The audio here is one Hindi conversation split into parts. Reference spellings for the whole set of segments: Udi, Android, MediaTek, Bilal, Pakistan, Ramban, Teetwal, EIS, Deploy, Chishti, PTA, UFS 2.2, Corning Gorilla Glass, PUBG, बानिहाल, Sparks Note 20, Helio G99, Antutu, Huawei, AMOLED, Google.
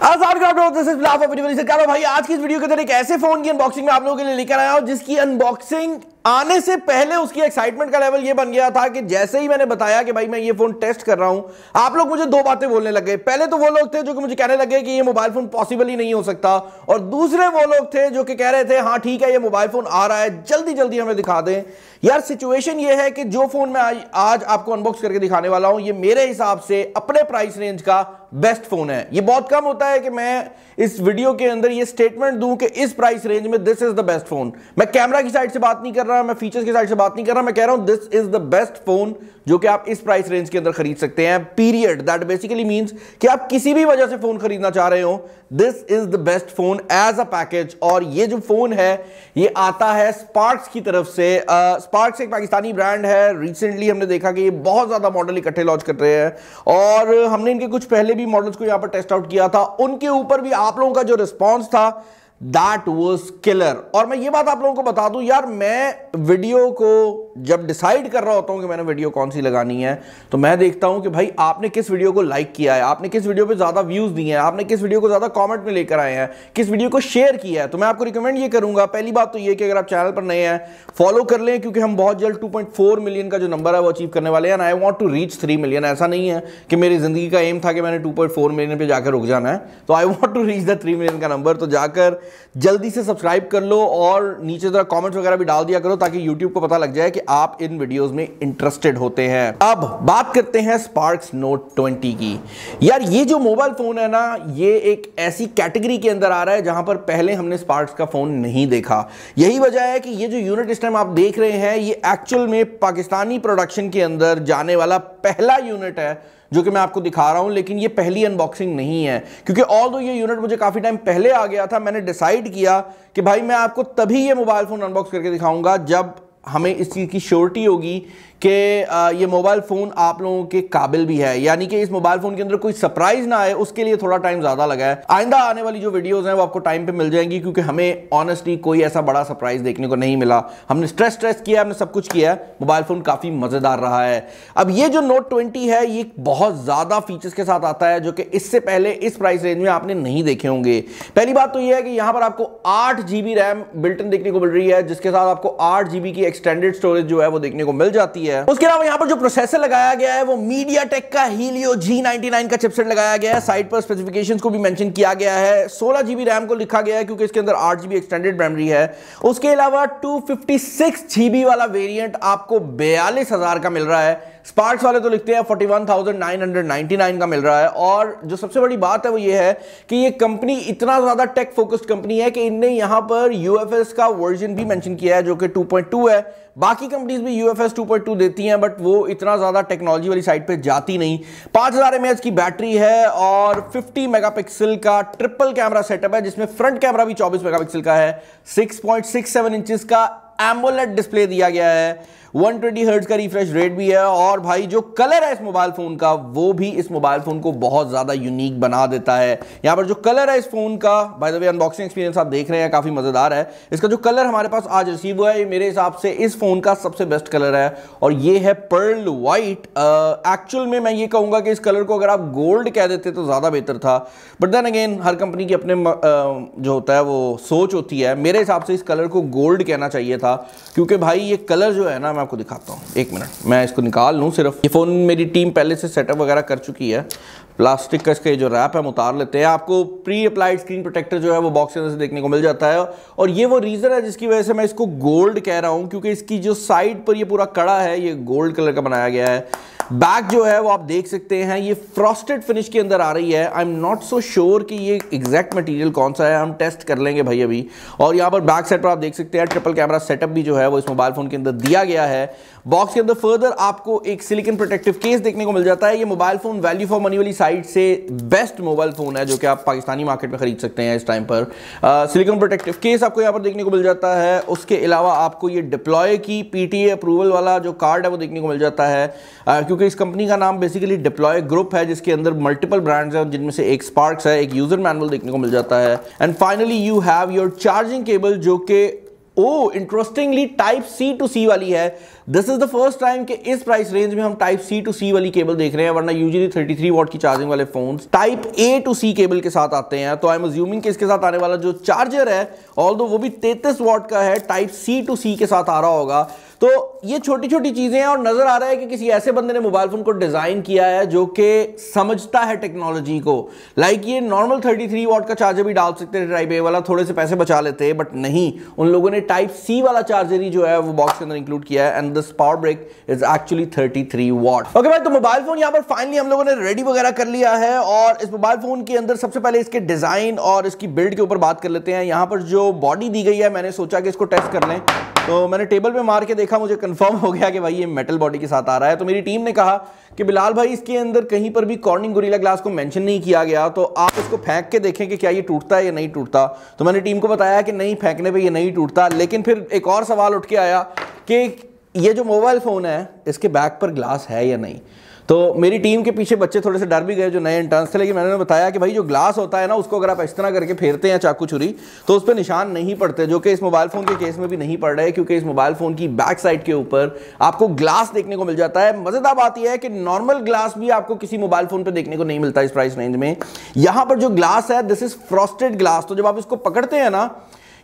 भाई आज की इस वीडियो के अंदर एक ऐसे फोन की अनबॉक्सिंग में आप लोगों के लिए लेकर आया हूं जिसकी अनबॉक्सिंग आने से पहले उसकी एक्साइटमेंट का लेवल ये बन गया था कि जैसे ही मैंने बताया कि भाई मैं ये फोन टेस्ट कर रहा हूं, आप लोग मुझे दो बातें बोलने लगे। पहले तो वो लोग थे जो कि मुझे कहने लगे कि ये मोबाइल फोन पॉसिबल ही नहीं हो सकता, और दूसरे वो लोग थे जो कि कह रहे थे हाँ ठीक है ये मोबाइल फोन आ रहा है, जल्दी जल्दी हमें दिखा दें। यार सिचुएशन ये है कि जो फोन मैं आज आपको अनबॉक्स करके दिखाने वाला हूं, ये मेरे हिसाब से अपने प्राइस रेंज का बेस्ट फोन है। ये बहुत कम होता है कि मैं इस वीडियो के अंदर ये स्टेटमेंट दूं कि इस प्राइस रेंज में this is the best phone. मैं कैमरा की साइड से बात नहीं कर रहा, मैं फीचर्स की साइड से बात नहीं कर रहा, मैं कह रहा हूं this is the best phone जो कि आप इस प्राइस रेंज के अंदर खरीद सकते हैं। पीरियड। दैट बेसिकली मींस कि आप किसी भी वजह से फोन खरीदना चाह रहे हो, this is the best phone as a package. और ये जो फोन है ये आता है स्पार्क्स की तरफ से। स्पार्क्स एक पाकिस्तानी ब्रांड है। रिसेंटली हमने देखा कि ये बहुत ज्यादा मॉडल इकट्ठे लॉन्च कर रहे हैं, और हमने इनके कुछ पहले भी मॉडल्स को यहां पर टेस्ट आउट किया था। उनके ऊपर भी आप लोगों का जो रिस्पॉन्स था That was killer। और मैं ये बात आप लोगों को बता दूं यार, मैं वीडियो को जब डिसाइड कर रहा होता हूं कि मैंने वीडियो कौन सी लगानी है, तो मैं देखता हूं कि भाई आपने किस वीडियो को लाइक किया है, आपने किस वीडियो पे ज़्यादा व्यूज़ दिए हैं, आपने किस वीडियो को ज़्यादा कमेंट में लेकर आए हैं, किस वीडियो को शेयर किया है। तो मैं आपको रिकमेंड ये करूँगा, पहली बात तो ये कि अगर आप चैनल पर नए हैं फॉलो कर लें, क्योंकि हम बहुत जल्द 2.4 मिलियन का जो नंबर है वो अचीव करने वाले हैं। I want to reach 3 million. ऐसा नहीं है कि मेरी ज़िंदगी का एम था कि मैंने 2.4 मिलियन पर जाकर रुक जाना है। तो I want to reach the 3 million का नंबर। तो जाकर जल्दी से सब्सक्राइब कर लो, और नीचे जरा कमेंट्स वगैरह भी डाल दिया करो ताकि YouTube को पता लग जाए कि आप इन वीडियोस में इंटरेस्टेड होते हैं। अब बात करते हैं स्पार्क्स नोट 20 की। यार ये जो मोबाइल फोन है ना, ये एक ऐसी कैटेगरी के अंदर आ रहा है जहां पर पहले हमने स्पार्क्स का फोन नहीं देखा। यही वजह है कि ये जो यूनिट इस टाइम आप देख रहे हैं, ये एक्चुअल में पाकिस्तानी प्रोडक्शन के अंदर जाने वाला पहला यूनिट है जो कि मैं आपको दिखा रहा हूं। लेकिन ये पहली अनबॉक्सिंग नहीं है, क्योंकि ऑल्दो ये यूनिट मुझे काफ़ी टाइम पहले आ गया था, मैंने डिसाइड किया कि भाई मैं आपको तभी ये मोबाइल फ़ोन अनबॉक्स करके दिखाऊंगा जब हमें इस चीज़ की श्योरिटी होगी कि ये मोबाइल फ़ोन आप लोगों के काबिल भी है, यानी कि इस मोबाइल फ़ोन के अंदर कोई सरप्राइज़ ना आए। उसके लिए थोड़ा टाइम ज़्यादा लगा है। आइंदा आने वाली जो वीडियोस हैं वो आपको टाइम पे मिल जाएंगी, क्योंकि हमें ऑनेस्टली कोई ऐसा बड़ा सरप्राइज़ देखने को नहीं मिला। हमने स्ट्रेस टेस्ट किया, हमने सब कुछ किया, मोबाइल फ़ोन काफ़ी मज़ेदार रहा है। अब ये जो नोट 20 है ये बहुत ज़्यादा फीचर्स के साथ आता है जो कि इससे पहले इस प्राइस रेंज में आपने नहीं देखे होंगे। पहली बात तो ये है कि यहाँ पर आपको 8 GB रैम बिल्ट इन देखने को मिल रही है, जिसके साथ आपको 8 GB की एक्सटेंडेड स्टोरेज जो है वो देखने को मिल जाती है। उसके अलावा यहाँ पर जो प्रोसेसर लगाया गया है वो MediaTek का Helio G99 का चिपसेट लगाया गया है। साइट पर स्पेसिफिकेशंस को भी मेंशन किया गया है। 16 GB रैम को लिखा गया है क्योंकि इसके अंदर 8 GB एक्सटेंडेड मेमोरी है। उसके अलावा 256 GB वाला वेरिएंट आपको 42,000 का मिल रहा है। स्पार्क्स वाले तो लिखते हैं 41,999 का मिल रहा है। और जो सबसे बड़ी बात है वो ये है कि ये कंपनी इतना ज्यादा टेक फोकस्ड कंपनी है कि इनने यहाँ पर UFS का वर्जन भी मेंशन किया है जो कि 2.2 है। बाकी कंपनीज भी UFS 2.2 देती हैं, बट वो इतना ज़्यादा टेक्नोलॉजी वाली साइड पे जाती नहीं। 5000 mAh की बैटरी है और 50 मेगापिक्सल का ट्रिपल कैमरा सेटअप है, जिसमें फ्रंट कैमरा भी 24 मेगापिक्सल का है। 6.67 इंचेस का AMOLED डिस्प्ले दिया गया है। 120 हर्ट्ज का रिफ्रेश रेट भी है। और भाई जो कलर है इस मोबाइल फ़ोन का वो भी इस मोबाइल फ़ोन को बहुत ज़्यादा यूनिक बना देता है। यहाँ पर जो कलर है इस फ़ोन का, by the way unboxing experience आप देख रहे हैं काफ़ी मज़ेदार है। इसका जो कलर हमारे पास आज रिसीव हुआ है ये मेरे हिसाब से इस फ़ोन का सबसे बेस्ट कलर है, और ये है पर्ल वाइट। एक्चुअल में मैं ये कहूँगा कि इस कलर को अगर आप गोल्ड कह देते तो ज़्यादा बेहतर था, बट देन अगेन हर कंपनी की अपने जो होता है वो सोच होती है। मेरे हिसाब से इस कलर को गोल्ड कहना चाहिए था, क्योंकि भाई ये कलर जो है ना, आपको दिखाता हूं, एक मिनट मैं इसको निकाल लूं। सिर्फ ये फोन मेरी टीम पहले से सेटअप वगैरह कर चुकी है। प्लास्टिक का इसका जो रैप है हम उतार लेते हैं। आपको प्री अप्लाइड स्क्रीन प्रोटेक्टर जो है वो बॉक्स के अंदर से देखने को मिल जाता है, और ये वो रीज़न है जिसकी वजह से मैं इसको गोल्ड कह रहा हूं, क्योंकि इसकी जो साइड पर ये पूरा कड़ा है ये गोल्ड कलर का बनाया गया है। बैक जो है वो आप देख सकते हैं ये फ्रॉस्टेड फिनिश के अंदर आ रही है। I am not so sure कि ये एग्जैक्ट मटेरियल कौन सा है, हम टेस्ट कर लेंगे भाई अभी। और यहाँ पर बैक साइड पर आप देख सकते हैं ट्रिपल कैमरा सेटअप भी जो है वो इस मोबाइल फ़ोन के अंदर दिया गया है। बॉक्स के अंदर फर्दर आपको एक सिलिकॉन प्रोटेक्टिव केस देखने को मिल जाता है। ये mobile phone value for money वाली साइड से बेस्ट मोबाइल फ़ोन है जो कि आप पाकिस्तानी मार्केट में खरीद सकते हैं इस टाइम पर। सिलिकॉन प्रोटेक्टिव केस आपको यहाँ पर देखने को मिल जाता है। उसके अलावा आपको ये डिप्लॉय की PTA अप्रूवल वाला जो कार्ड है वो देखने को मिल जाता है, क्योंकि इस कंपनी का नाम बेसिकली डिप्लॉय ग्रुप है जिसके अंदर मल्टीपल ब्रांड्स हैं, जिनमें से एक स्पार्क्स है। एक यूजर मैनुअल देखने को मिल जाता है। And finally you have your charging cable जो कि oh interestingly type C to C वाली है। This is the first time कि इस प्राइस रेंज में हम टाइप सी टू सी वाली केबल देख रहे हैं, वरना यूजुअली 33 वॉट की चार्जिंग वाले phones type A to C cable के साथ आते हैं। तो आई एम अज्यूमिंग कि इसके साथ आने वाला जो चार्जर है, ऑल्दो वो भी 33 वॉट का है, टाइप सी टू सी के साथ आ रहा होगा। तो ये छोटी छोटी चीज़ें हैं और नज़र आ रहा है कि किसी ऐसे बंदे ने मोबाइल फ़ोन को डिज़ाइन किया है जो कि समझता है टेक्नोलॉजी को। लाइक ये नॉर्मल 33 वॉट का चार्जर भी डाल सकते थे टाइप ए वाला, थोड़े से पैसे बचा लेते, बट नहीं, उन लोगों ने टाइप सी वाला चार्जर ही जो है वो बॉक्स के अंदर इंक्लूड किया है। And this power brick is actually 33 watt. Okay भाई, तो मोबाइल फ़ोन यहाँ पर फाइनली हम लोगों ने रेडी वगैरह कर लिया है और इस मोबाइल फ़ोन के अंदर सबसे पहले इसके डिज़ाइन और इसकी बिल्ड के ऊपर बात कर लेते हैं। यहाँ पर जो बॉडी दी गई है, मैंने सोचा कि इसको टेस्ट कर लें, तो मैंने टेबल पे मार के देखा, मुझे कंफर्म हो गया कि भाई ये मेटल बॉडी के साथ आ रहा है। तो मेरी टीम ने कहा कि बिलाल भाई, इसके अंदर कहीं पर भी कॉर्निंग गोरिल्ला ग्लास को मेंशन नहीं किया गया, तो आप इसको फेंक के देखें कि क्या ये टूटता है या नहीं टूटता। तो मैंने टीम को बताया कि नहीं, फेंकने पे ये नहीं टूटता। लेकिन फिर एक और सवाल उठ के आया कि ये जो मोबाइल फ़ोन है, इसके बैक पर ग्लास है या नहीं। तो मेरी टीम के पीछे बच्चे थोड़े से डर भी गए जो नए इंटर्न्स थे, लेकिन मैंने बताया कि भाई जो ग्लास होता है ना, उसको अगर आप इस तरह करके फेरते हैं चाकू छुरी, तो उस पर निशान नहीं पड़ते, जो कि इस मोबाइल फ़ोन के केस में भी नहीं पड़ रहे, क्योंकि इस मोबाइल फ़ोन की बैक साइड के ऊपर आपको ग्लास देखने को मिल जाता है। मज़ेदार बात यह है कि नॉर्मल ग्लास भी आपको किसी मोबाइल फ़ोन पर देखने को नहीं मिलता इस प्राइस रेंज में। यहाँ पर जो ग्लास है, दिस इज़ फ्रॉस्टेड ग्लास, तो जब आप इसको पकड़ते हैं ना,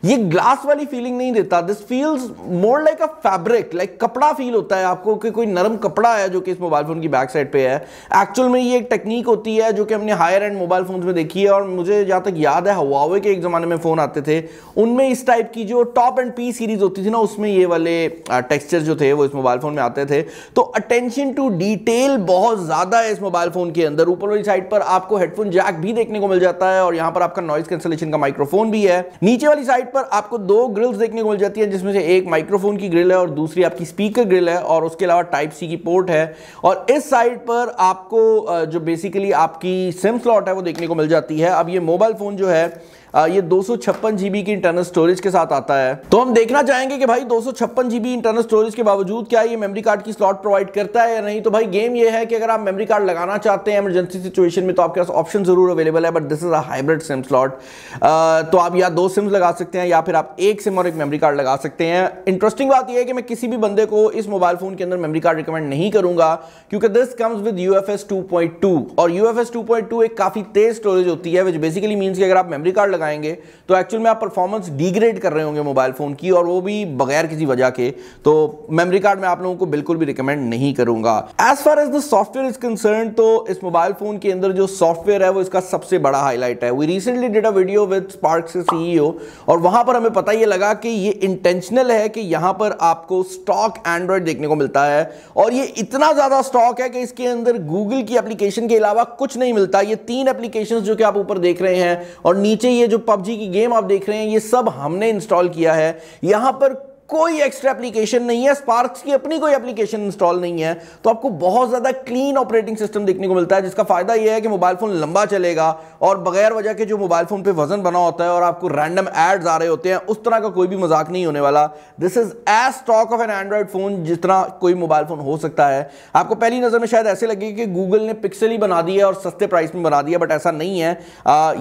ये ग्लास वाली फीलिंग नहीं देता। This feels more like a fabric, like कपड़ा फील होता है आपको कि कोई नरम कपड़ा है जो कि इस मोबाइल फ़ोन की बैक साइड पे है। एक्चुअल में ये एक टेक्निक होती है जो कि हमने हायर एंड मोबाइल फ़ोन्स में देखी है, और मुझे जहाँ तक याद है Huawei के एक ज़माने में फ़ोन आते थे, उनमें इस टाइप की जो टॉप एंड पी सीरीज़ होती थी ना, उसमें ये वाले टेक्स्चर जो थे वो इस मोबाइल फ़ोन में आते थे। तो अटेंशन टू डिटेल बहुत ज़्यादा है इस मोबाइल फ़ोन के अंदर। ऊपर वाली साइड पर आपको हेडफोन जैक भी देखने को मिल जाता है, और यहाँ पर आपका नॉइज़ कैंसलेशन का माइक्रोफोन भी है। नीचे वाली साइड पर आपको दो ग्रिल्स देखने को मिल जाती है, जिसमें से एक माइक्रोफोन की ग्रिल है और दूसरी आपकी स्पीकर ग्रिल है, और उसके अलावा टाइप सी की पोर्ट है। और इस साइड पर आपको जो बेसिकली आपकी सिम स्लॉट है वो देखने को मिल जाती है। अब ये मोबाइल फ़ोन जो है ये 256 GB की इंटरनल स्टोरेज के साथ आता है, तो हम देखना चाहेंगे कि भाई 256 GB इंटरनल स्टोरेज के बावजूद क्या ये मेमोरी कार्ड की स्लॉट प्रोवाइड करता है या नहीं। तो भाई गेम ये है कि अगर आप मेमोरी कार्ड लगाना चाहते हैं इमरजेंसी सिचुएशन में, तो आपके पास ऑप्शन जरूर अवेलेबल है, but this is a hybrid SIM slot. तो आप या दो सिम्स लगा सकते हैं या फिर आप एक सिम और एक मेमोरी कार्ड लगा सकते हैं। इंटरेस्टिंग बात यह है कि मैं किसी भी बंदे को इस मोबाइल फ़ोन के अंदर मेमोरी कार्ड रिकमेंड नहीं करूंगा, क्योंकि दिस कम्स विद UFS 2.2, और UFS 2.2 एक काफ़ी तेज स्टोरेज होती है, विच बेसिकली मीन्स कि अगर आप मेमोरी कार्ड लगाएंगे तो एक्चुअल में आप परफॉर्मेंस डिग्रेड कर रहे होंगे मोबाइल फोन की, और वो भी बगैर किसी वजह के। तो मेमोरी कार्ड मैं आप लोगों को बिल्कुल भी रिकमेंड नहीं करूंगा। As far as the software is concern, तो इस मोबाइल फोन के अंदर जो सॉफ्टवेयर है वो इसका सबसे बड़ा हाईलाइट है। We recently did a video with Sparx CEO, और वहां पर हमें पता यह लगा कि ये इंटेंशनल है कि यहां पर आपको स्टॉक एंड्रॉइड देखने को मिलता है, और ये इतना ज्यादा स्टॉक है कि इसके अंदर गूगल की एप्लीकेशन के अलावा कुछ नहीं मिलता। ये 3 एप्लीकेशन जो कि आप ऊपर देख रहे हैं और नीचे ये जो PUBG की गेम आप देख रहे हैं, ये सब हमने इंस्टॉल किया है। यहां पर कोई एक्स्ट्रा एप्लीकेशन नहीं है, स्पार्क्स की अपनी कोई एप्लीकेशन इंस्टॉल नहीं है, तो आपको बहुत ज़्यादा क्लीन ऑपरेटिंग सिस्टम देखने को मिलता है, जिसका फ़ायदा यह है कि मोबाइल फ़ोन लंबा चलेगा, और बगैर वजह के जो मोबाइल फ़ोन पे वजन बना होता है और आपको रैंडम एड्स आ रहे होते हैं, उस तरह का कोई भी मजाक नहीं होने वाला। This is as stock of an Android phone जितना कोई मोबाइल फ़ोन हो सकता है। आपको पहली नज़र में शायद ऐसे लगे कि गूगल ने पिक्सल ही बना दिया और सस्ते प्राइस में बना दिया, बट ऐसा नहीं है।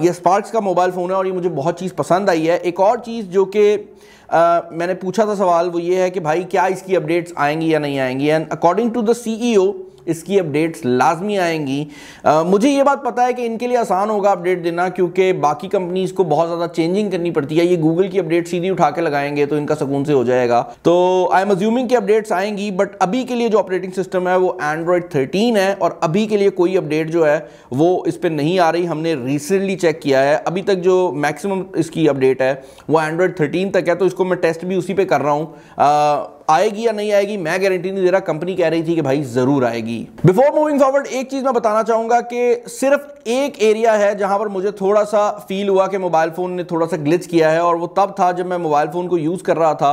ये स्पार्क्स का मोबाइल फ़ोन है और ये मुझे बहुत चीज़ पसंद आई है। एक और चीज़ जो कि मैंने पूछा था सवाल, वो ये है कि भाई क्या इसकी अपडेट्स आएंगी या नहीं आएंगी। And according to the CEO, इसकी अपडेट्स लाजमी आएंगी। मुझे ये बात पता है कि इनके लिए आसान होगा अपडेट देना, क्योंकि बाकी कंपनीज़ को बहुत ज़्यादा चेंजिंग करनी पड़ती है। ये गूगल की अपडेट सीधी उठा के लगाएंगे तो इनका सुकून से हो जाएगा। तो आई एम अज्यूमिंग कि अपडेट्स आएंगी, बट अभी के लिए जो ऑपरेटिंग सिस्टम है वो एंड्रॉयड 13 है, और अभी के लिए कोई अपडेट जो है वो इस पर नहीं आ रही। हमने रिसेंटली चेक किया है, अभी तक जो मैक्सिमम इसकी अपडेट है वो एंड्रॉयड 13 तक है, तो इसको मैं टेस्ट भी उसी पर कर रहा हूँ। आएगी या नहीं आएगी मैं गारंटी नहीं दे रहा, कंपनी कह रही थी कि भाई जरूर आएगी। बिफोर मूविंग फॉरवर्ड एक चीज मैं बताना चाहूंगा कि सिर्फ एक एरिया है जहां पर मुझे थोड़ा सा फील हुआ कि मोबाइल फोन ने थोड़ा सा ग्लिच किया है, और वो तब था जब मैं मोबाइल फोन को यूज कर रहा था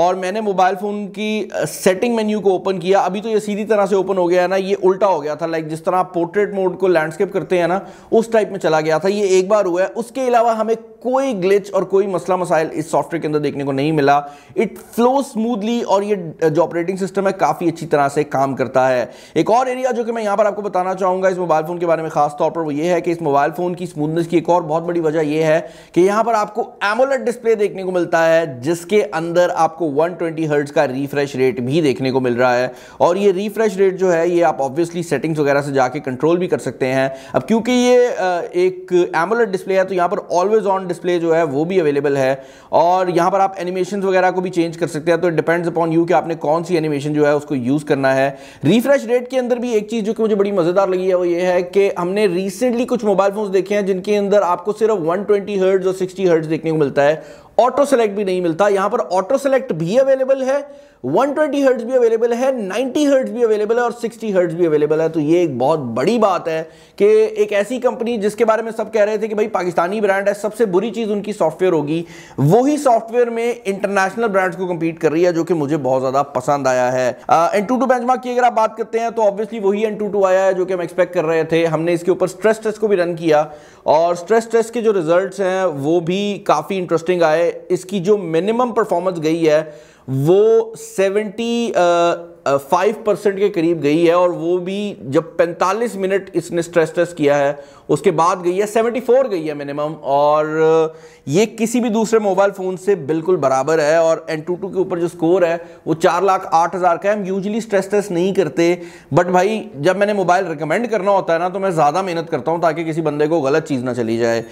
और मैंने मोबाइल फ़ोन की सेटिंग मेन्यू को ओपन किया, अभी तो ये सीधी तरह से ओपन हो गया है ना, ये उल्टा हो गया था, लाइक जिस तरह आप पोर्ट्रेट मोड को लैंडस्केप करते हैं ना उस टाइप में चला गया था। ये एक बार हुआ है, उसके अलावा हमें कोई ग्लिच और कोई मसला मसाइल इस सॉफ्टवेयर के अंदर देखने को नहीं मिला। इट फ्लो स्मूथली और ये जो ऑपरेटिंग सिस्टम है काफ़ी अच्छी तरह से काम करता है। एक और एरिया जो कि मैं यहाँ पर आपको बताना चाहूँगा इस मोबाइल फ़ोन के बारे में खास तौर पर, वो ये है कि इस मोबाइल फ़ोन की स्मूथनेस की एक और बहुत बड़ी वजह यह है कि यहाँ पर आपको एमोलेड डिस्प्ले देखने को मिलता है, जिसके अंदर आपको 120 हर्ट्ज का रिफ्रेश रेट भी देखने को मिल रहा है। और ये रिफ्रेश रेट जो है ये आप ऑब्वियसली सेटिंग्स वगैरह से जाके कंट्रोल भी कर सकते हैं। अब क्योंकि ये एक एमोलेड डिस्प्ले है तो यहाँ पर ऑलवेज ऑन डिस्प्ले जो है वो भी अवेलेबल है, और यहाँ पर आप एनिमेशंस वगैरह को भी चेंज कर सकते हैं। तो इट डिपेंड्स अपॉन यू कि आपने कौन सी एनिमेशन जो है उसको यूज़ करना है। रिफ्रेश रेट के अंदर भी एक चीज़ जो कि मुझे बड़ी मज़ेदार लगी है वो ये है कि हमने रिसेंटली कुछ मोबाइल फोन्स देखे हैं जिनके अंदर आपको सिर्फ 120 हर्ट्ज और 60 हर्ट्ज देखने को मिलता है, ऑटो सेलेक्ट भी नहीं मिलता। यहां पर ऑटो सेलेक्ट भी अवेलेबल है, 120 हर्ट्ज भी अवेलेबल है, 90 हर्ट्ज भी अवेलेबल है और 60 हर्ट्ज भी अवेलेबल है। तो ये एक बहुत बड़ी बात है कि एक ऐसी कंपनी जिसके बारे में सब कह रहे थे कि भाई पाकिस्तानी ब्रांड है, सबसे बुरी चीज़ उनकी सॉफ्टवेयर होगी, वही सॉफ्टवेयर में इंटरनेशनल ब्रांड्स को कम्पीट कर रही है, जो कि मुझे बहुत ज़्यादा पसंद आया है। Antutu बेंचमार्क की अगर आप बात करते हैं तो ऑब्वियसली वही Antutu आया है जो कि हम एक्सपेक्ट कर रहे थे। हमने इसके ऊपर स्ट्रेस टेस्ट को भी रन किया और स्ट्रेस टेस्ट के जो रिजल्ट हैं वो भी काफ़ी इंटरेस्टिंग आए। इसकी जो मिनिमम परफॉर्मेंस गई है वो 75% के करीब गई है, और वो भी जब 45 मिनट इसने स्ट्रेस टेस्ट किया है उसके बाद गई है 74 गई है मिनिमम, और ये किसी भी दूसरे मोबाइल फ़ोन से बिल्कुल बराबर है। और Antutu के ऊपर जो स्कोर है वो 4,08,000 का है। हम यूजली स्ट्रेस टेस्ट नहीं करते, बट भाई जब मैंने मोबाइल रिकमेंड करना होता है ना तो मैं ज़्यादा मेहनत करता हूँ ताकि किसी बंदे को गलत चीज़ ना चली जाए।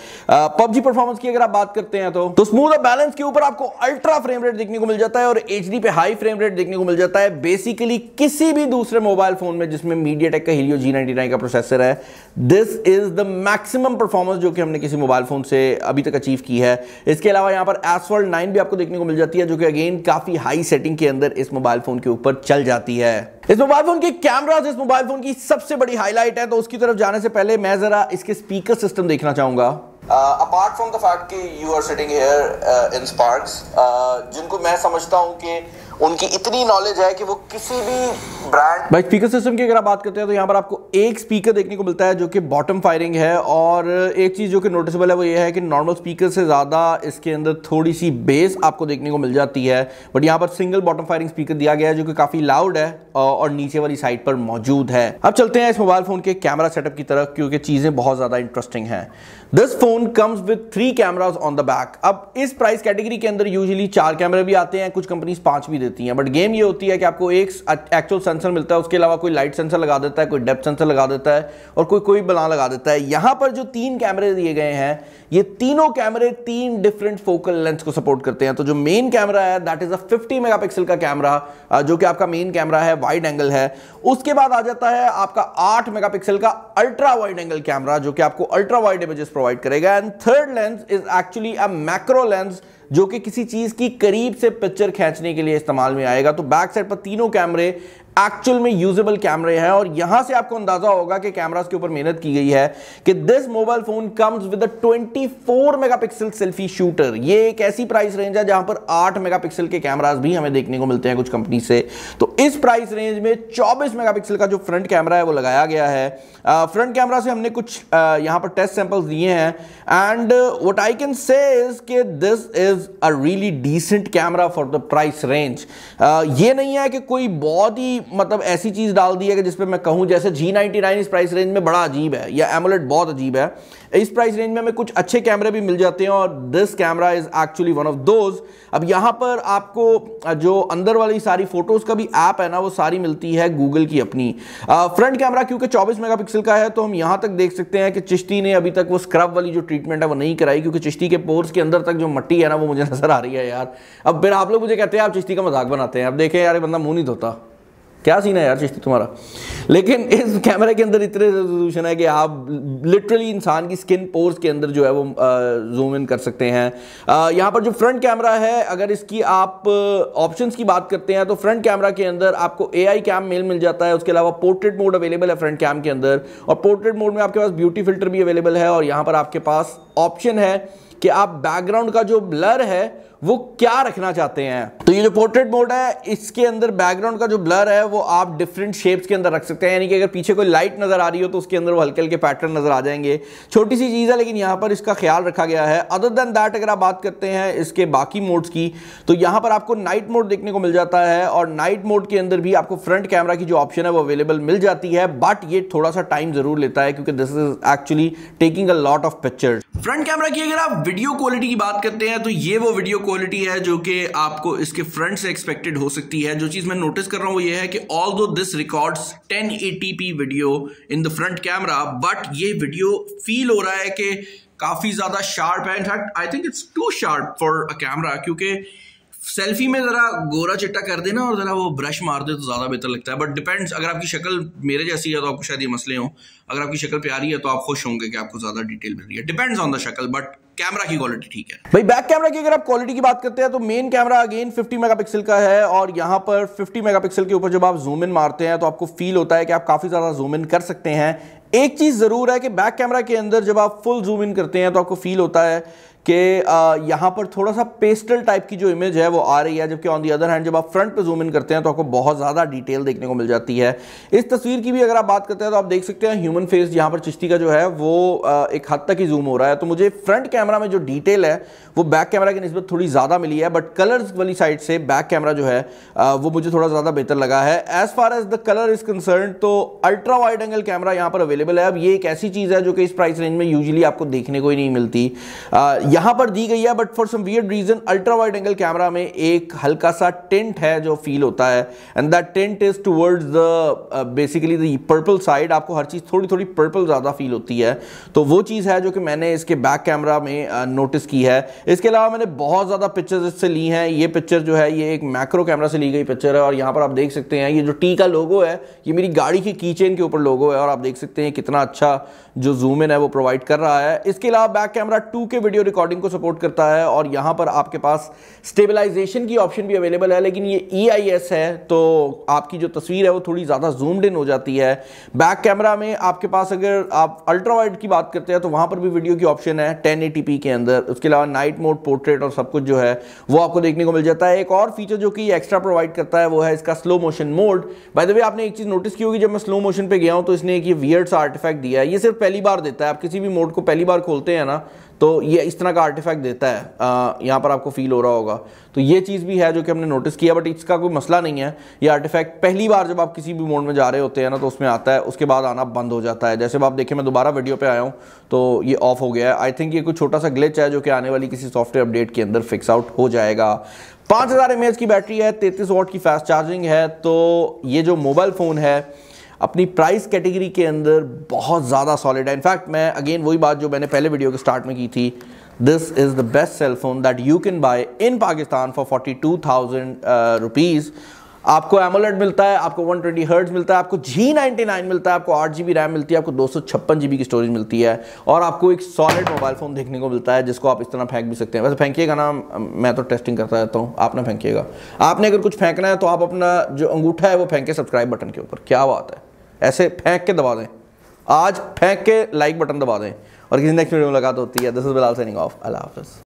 PUBG परफॉर्मेंस की अगर आप बात करते हैं तो स्मूथ और बैलेंस के ऊपर आपको अल्ट्रा फ्रेम रेट देखने को मिल जाता है और HD पे हाई फ्रेम रेट देखने को मिल जाता है। बेसिकली किसी भी दूसरे मोबाइल फोन में जिसमें MediaTek का Helio G99 का प्रोसेसर है, this is the maximum performance जो कि हमने किसी मोबाइल फोन से अभी तक अचीव की है। इसके अलावा यहां पर Asphalt 9 भी आपको देखने को मिल जाती है, जो कि अगेन काफी हाई सेटिंग के अंदर इस मोबाइल फोन के ऊपर चल जाती है। इस मोबाइल फोन के कैमरास इस मोबाइल फोन की सबसे बड़ी हाईलाइट है, तो उसकी तरफ जाने से पहले मैं जरा इसके स्पीकर सिस्टम देखना चाहूंगा। Apart from the fact that you are sitting here in Sparks, जिनको मैं समझता हूँ कि उनकी इतनी नॉलेज है कि वो किसी भी ब्रांड। भाई स्पीकर सिस्टम की अगर आप बात करते हैं तो यहाँ पर आपको एक स्पीकर देखने को मिलता है जो कि बॉटम फायरिंग है, और एक चीज़ जो कि नोटिसेबल है वो ये है कि नॉर्मल स्पीकर से ज़्यादा इसके अंदर थोड़ी सी बेस आपको देखने को मिल जाती है, बट यहाँ पर सिंगल बॉटम फायरिंग स्पीकर दिया गया है जो कि काफ़ी लाउड है और नीचे वाली साइड पर मौजूद है। अब चलते हैं इस मोबाइल फ़ोन के कैमरा सेटअप की तरफ, क्योंकि चीज़ें बहुत ज़्यादा इंटरेस्टिंग हैं। This phone comes with 3 cameras on the back. अब इस प्राइस कैटेगरी के अंदर यूजुअली 4 कैमरे भी आते हैं, कुछ कंपनीज 5 भी देती हैं, बट गेम ये होती है कि आपको एक एक्चुअल सेंसर मिलता है, उसके अलावा कोई लाइट सेंसर लगा देता है, कोई डेप्थ सेंसर लगा देता है और कोई बना लगा देता है। यहाँ पर जो 3 कैमरे दिए गए हैं, ये तीनों कैमरे 3 डिफरेंट फोकल लेंथ को सपोर्ट करते हैं। तो जो मेन कैमरा है दैट इज अ 50 मेगापिक्सल का कैमरा, जो कि आपका मेन कैमरा है, वाइड एंगल है। उसके बाद आ जाता है आपका 8 मेगापिक्सल का अल्ट्रा वाइड एंगल कैमरा, जो कि आपको अल्ट्रा वाइड इमेजेस प्रोवाइड करेगा। And third lens is actually a macro lens, जो कि किसी चीज की करीब से पिक्चर खींचने के लिए इस्तेमाल में आएगा। तो बैक साइड पर तीनों कैमरे एक्चुअल में यूजेबल कैमरे हैं, और यहां से आपको अंदाजा होगा कि कैमरास के ऊपर मेहनत की गई है कि this mobile phone comes with a 24 megapixel selfie shooter. ये एक ऐसी प्राइस रेंज है जहां पर 8 मेगापिक्सल के कैमरास भी हमें देखने को मिलते हैं कुछ कंपनी से। तो इस प्राइस रेंज में 24 मेगापिक्सल का जो फ्रंट कैमरा है वो लगाया गया है। फ्रंट कैमरा से हमने कुछ यहां पर टेस्ट सैंपल्स दिए हैं, and what I can say is कि this is a really decent camera for the price range. ये नहीं है कि कोई बहुत ही मतलब ऐसी चीज डाल दी है कि जिसपे मैं कहूं जैसे G99 इस प्राइस रेंज में बड़ा अजीब है या AMOLED बहुत अजीब है। इस प्राइस रेंज में हमें कुछ अच्छे कैमरे भी मिल जाते हैं, और this camera is actually one of those. अब यहाँ पर आपको जो अंदर वाली सारी फोटोज का भी ऐप है ना वो सारी मिलती है गूगल की अपनी। फ्रंट कैमरा क्योंकि 24 मेगापिक्सल का है तो हम यहाँ तक देख सकते हैं कि चिश्ती ने अभी तक वो स्क्रब वाली जो ट्रीटमेंट है वो नहीं कराई, क्योंकि चिश्ती के पोर्स के अंदर तक जो मट्टी है ना वो मुझे नजर आ रही है यार। अब फिर आप लोग मुझे कहते हैं आप चिश्ती का मजाक बनाते हैं। अब देखें यार बंदा मुंह नहीं धोता, क्या सीन है यार चिश्ती तुम्हारा। लेकिन इस कैमरे के अंदर इतने रेजोल्यूशन है कि आप लिटरली इंसान की स्किन पोर्स के अंदर जो है वो जूम इन कर सकते हैं। यहाँ पर जो फ्रंट कैमरा है अगर इसकी आप ऑप्शंस की बात करते हैं तो फ्रंट कैमरा के अंदर आपको AI कैम मेल मिल जाता है, उसके अलावा पोर्ट्रेट मोड अवेलेबल है फ्रंट कैम के अंदर, और पोर्ट्रेट मोड में आपके पास ब्यूटी फिल्टर भी अवेलेबल है। और यहाँ पर आपके पास ऑप्शन है कि आप बैकग्राउंड का जो ब्लर है वो क्या रखना चाहते हैं। तो ये जो पोर्ट्रेट मोड है इसके अंदर बैकग्राउंड का जो ब्लर है वो आप डिफरेंट शेप्स के अंदर रख सकते हैं, यानी कि अगर पीछे कोई लाइट नजर आ रही हो तो उसके अंदर वो हल्के हल्के पैटर्न नजर आ जाएंगे। छोटी सी चीज़ है लेकिन यहाँ पर इसका ख्याल रखा गया है। अदर देन दैट अगर आप बात करते हैं इसके बाकी मोड्स की तो यहाँ पर आपको नाइट मोड देखने को मिल जाता है और नाइट मोड के अंदर भी आपको फ्रंट कैमरा की जो ऑप्शन है वो अवेलेबल मिल जाती है, बट ये थोड़ा सा टाइम जरूर लेता है क्योंकि this is actually taking a lot of pictures. Front camera की अगर आप वीडियो क्वालिटी की बात करते हैं तो ये वो वीडियो क्वालिटी है जो कि आपको इसके फ्रंट से एक्सपेक्टेड हो सकती है। जो चीज मैं नोटिस कर रहा हूं वो ये है कि although this records 1080p video in the front camera, but ये वीडियो फील हो रहा है कि काफी ज्यादा शार्प है। In fact I think it's too sharp for a camera, क्योंकि सेल्फी में जरा गोरा चिट्टा कर देना और जरा वो ब्रश मार दे तो ज़्यादा बेहतर लगता है। बट डिपेंड्स, अगर आपकी शक्ल मेरे जैसी है तो आपको शायद ये मसले हों, अगर आपकी शक्ल प्यारी है तो आप खुश होंगे कि आपको ज़्यादा डिटेल मिल रही है। डिपेंड्स ऑन द शक्ल, बट कैमरा की क्वालिटी ठीक है। भाई बैक कैमरा की अगर आप क्वालिटी की बात करते हैं तो मेन कैमरा अगेन 50 मेगापिक्सल का है और यहाँ पर 50 मेगापिक्सल के ऊपर जब आप जूम इन मारते हैं तो आपको फील होता है कि आप काफ़ी ज़्यादा जूम इन कर सकते हैं। एक चीज़ ज़रूर है कि बैक कैमरा के अंदर जब आप फुल जूम इन करते हैं तो आपको फील होता है कि यहाँ पर थोड़ा सा पेस्टल टाइप की जो इमेज है वो आ रही है, जबकि ऑन दी अदर हैंड जब आप फ्रंट पे जूम इन करते हैं तो आपको बहुत ज़्यादा डिटेल देखने को मिल जाती है। इस तस्वीर की भी अगर आप बात करते हैं तो आप देख सकते हैं ह्यूमन फेस यहाँ पर चिश्ती का जो है वो एक हद तक ही जूम हो रहा है। तो मुझे फ्रंट कैमरा में जो डिटेल है वो बैक कैमरा की निस्बत थोड़ी ज़्यादा मिली है, बट कलर्स वाली साइड से बैक कैमरा जो है वो मुझे थोड़ा ज़्यादा बेहतर लगा है। As far as the colour is concern तो अल्ट्रा वाइड एंगल कैमरा यहाँ पर अवेलेबल है। अब ये एक ऐसी चीज़ है जो कि इस प्राइस रेंज में यूजुअली आपको देखने को ही नहीं मिलती, यहाँ पर दी गई है, but for some weird reason ultra wide angle camera में एक हल्का सा टेंट है जो फील होता है and that tint is towards the basically the purple side. आपको हर चीज़ थोड़ी थोड़ी पर्पल ज़्यादा फील होती है, तो वो चीज़ है जो कि मैंने इसके बैक कैमरा में नोटिस की है। इसके अलावा मैंने बहुत ज़्यादा पिक्चर्स इससे ली हैं। ये पिक्चर जो है ये एक मैक्रो कैमरा से ली गई पिक्चर है और यहाँ पर आप देख सकते हैं ये जो टी का लोगो है ये मेरी गाड़ी की की चेन के ऊपर लोगो है और आप देख सकते हैं कितना अच्छा जो जूम इन है वो प्रोवाइड कर रहा है। इसके अलावा back camera 2K video recording को सपोर्ट करता है और यहाँ पर आपके पास स्टेबलाइजेशन की ऑप्शन भी अवेलेबल है, लेकिन ये EIS है तो आपकी जो तस्वीर है वो थोड़ी ज़्यादा जूम्ड इन हो जाती है। बैक कैमरा में आपके पास अगर आप अल्ट्रा वाइड की बात करते हैं तो वहाँ पर भी वीडियो की ऑप्शन है 1080p के अंदर। उसके अलावा नाइट मोड, पोर्ट्रेट और सब कुछ जो है वो आपको देखने को मिल जाता है। एक और फीचर जो कि एक्स्ट्रा प्रोवाइड करता है वो है इसका slow motion mode. By the way आपने एक चीज़ नोटिस की होगी, जब मैं स्लो मोशन पर गया हूँ तो इसने एक ये वियर्ड सा आर्टिफैक्ट दिया है। ये सिर्फ पहली बार देता है, आप किसी भी मोड को पहली बार खोलते हैं ना तो ये इस तरह का आर्टिफैक्ट देता है, यहाँ पर आपको फील हो रहा होगा। तो ये चीज़ भी है जो कि हमने नोटिस किया, बट इसका कोई मसला नहीं है। ये आर्टिफैक्ट पहली बार जब आप किसी भी मोड में जा रहे होते हैं ना तो उसमें आता है, उसके बाद आना बंद हो जाता है। जैसे आप देखें मैं दोबारा वीडियो पे आया हूँ तो ये ऑफ हो गया है। आई थिंक ये कोई छोटा सा ग्लिच है जो कि आने वाली किसी सॉफ्टवेयर अपडेट के अंदर फिक्स आउट हो जाएगा। 5000 mAh की बैटरी है, 33 वाट की फास्ट चार्जिंग है। तो ये जो मोबाइल फ़ोन है अपनी प्राइस कैटेगरी के अंदर बहुत ज़्यादा सॉलिड है। इनफैक्ट मैं अगेन वही बात जो मैंने पहले वीडियो के स्टार्ट में की थी, this is the best cell phone that you can buy in Pakistan for 42,000 rupees. आपको AMOLED मिलता है, आपको 120Hz मिलता है, आपको G99 मिलता है, आपको 8GB रैम मिलती है, आपको 256GB की स्टोरेज मिलती है और आपको एक सॉलिड मोबाइल फ़ोन देखने को मिलता है जिसको आप इस तरह फेंक भी सकते हैं। वैसे फेंकिएगा ना, मैं तो टेस्टिंग करता रहता हूँ, आप ना फेंकिएगा। आपने अगर कुछ फेंकना है तो आप अपना जो अंगूठा है वो फेंके सब्सक्राइब बटन के ऊपर। क्या बात है, ऐसे फेंक के दबा दें, आज फेंक के लाइक बटन दबा दें और किसी नेक्स्ट वीडियो में मुलाकात होती है। This is Bilal signing off, अल्लाह हाफ़िज़।